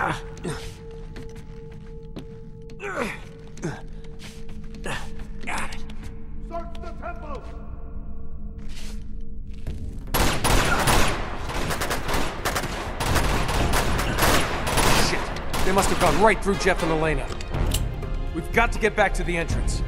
Got it. Search the temple. Shit. They must have gone right through Jeff and Elena. We've got to get back to the entrance.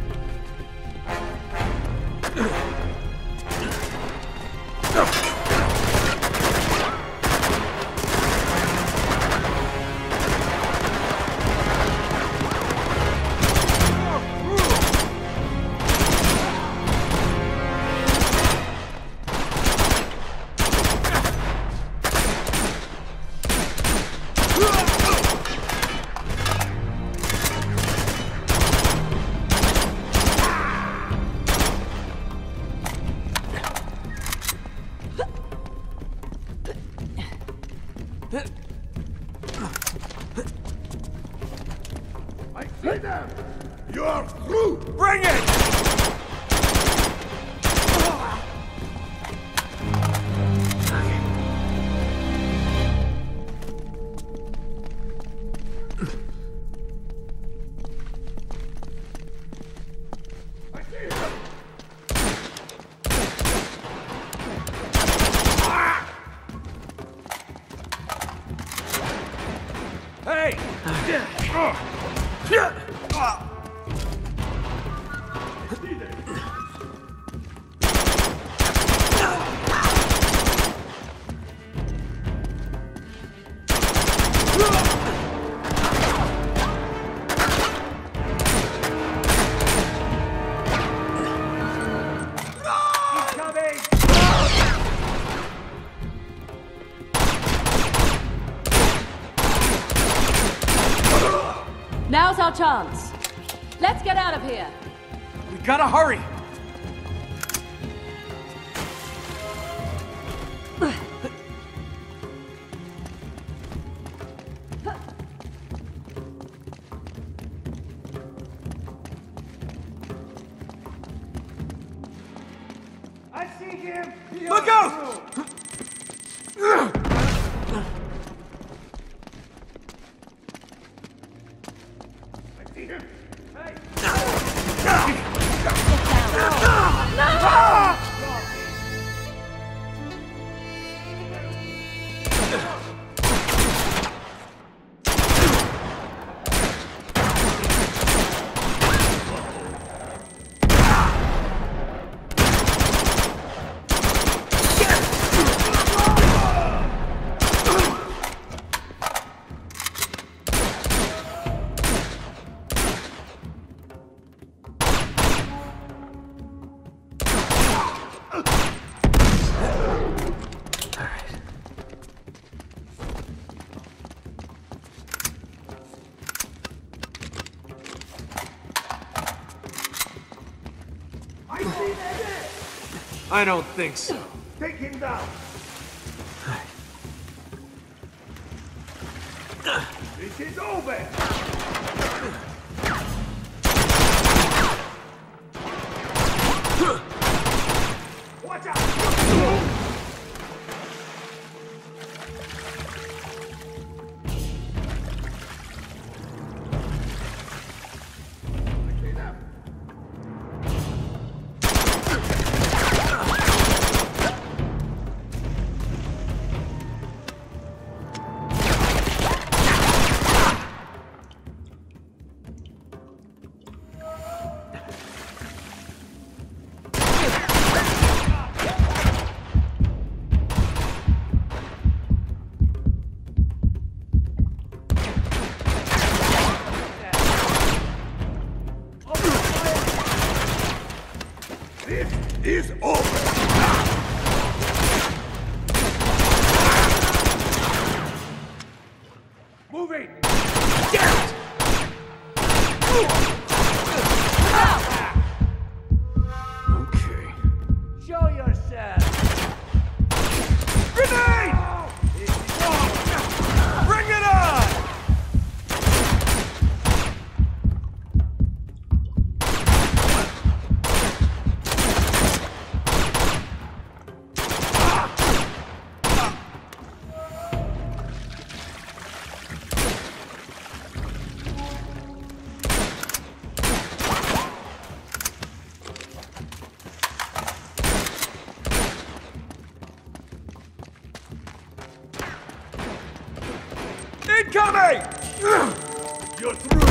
Now's our chance. Let's get out of here. We gotta hurry. I see him. Look out! I don't think so. Take him down. This is over. Watch out. Incoming! You're through!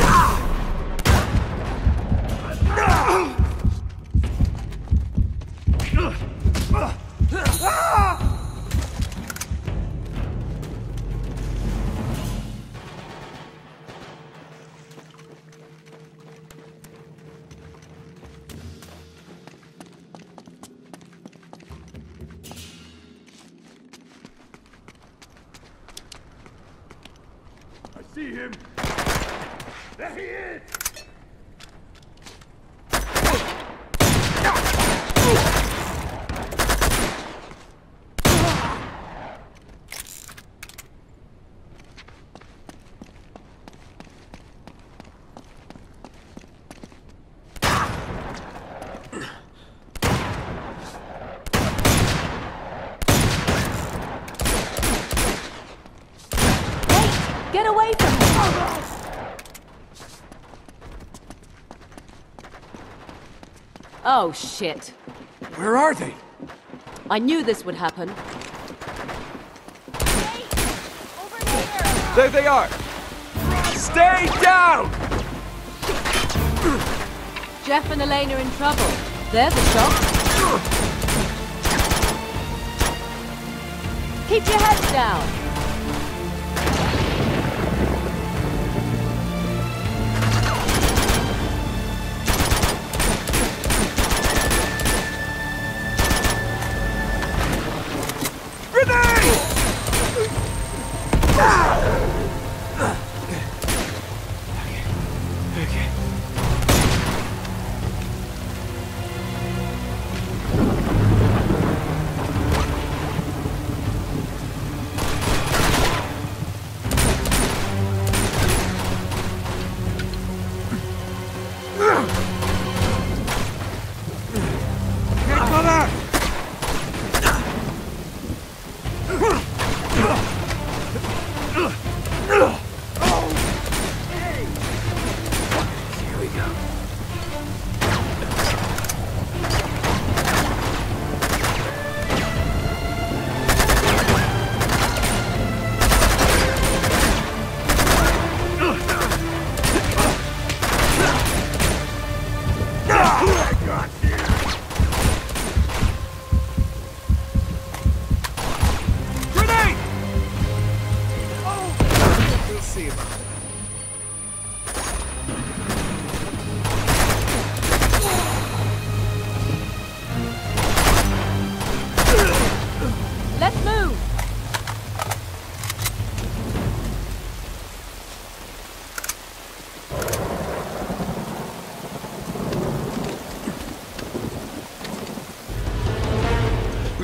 See him. There he is. Get away from him! Oh, shit. Where are they? I knew this would happen. Hey, over there. There they are! Stay down! Jeff and Elena are in trouble. They're the shots. Keep your heads down!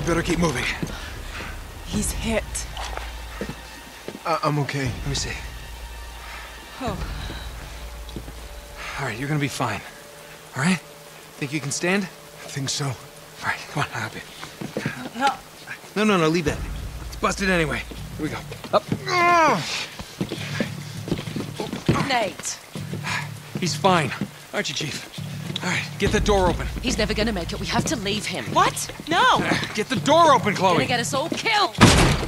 Better keep moving. He's hit. I'm okay. Let me see. Oh. All right, you're gonna be fine. All right? Think you can stand? I think so. All right, come on, hop in. No. No, leave that. It's busted anyway. Here we go. Up. Nate. He's fine. Aren't you, Chief? All right, get the door open. He's never gonna make it. We have to leave him. What? No! Get the door open, Chloe! You're gonna get us all killed!